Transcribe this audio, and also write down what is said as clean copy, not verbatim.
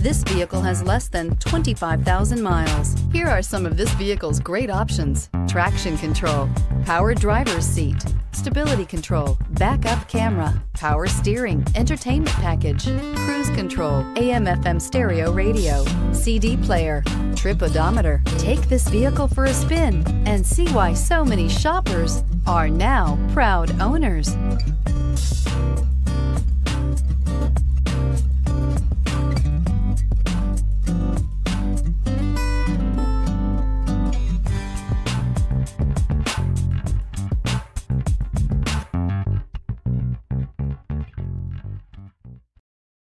This vehicle has less than 25,000 miles. Here are some of this vehicle's great options: traction control, power driver's seat, stability control, backup camera, power steering, entertainment package, cruise control, AM/FM stereo radio, CD player, trip odometer. Take this vehicle for a spin and see why so many shoppers are now proud owners.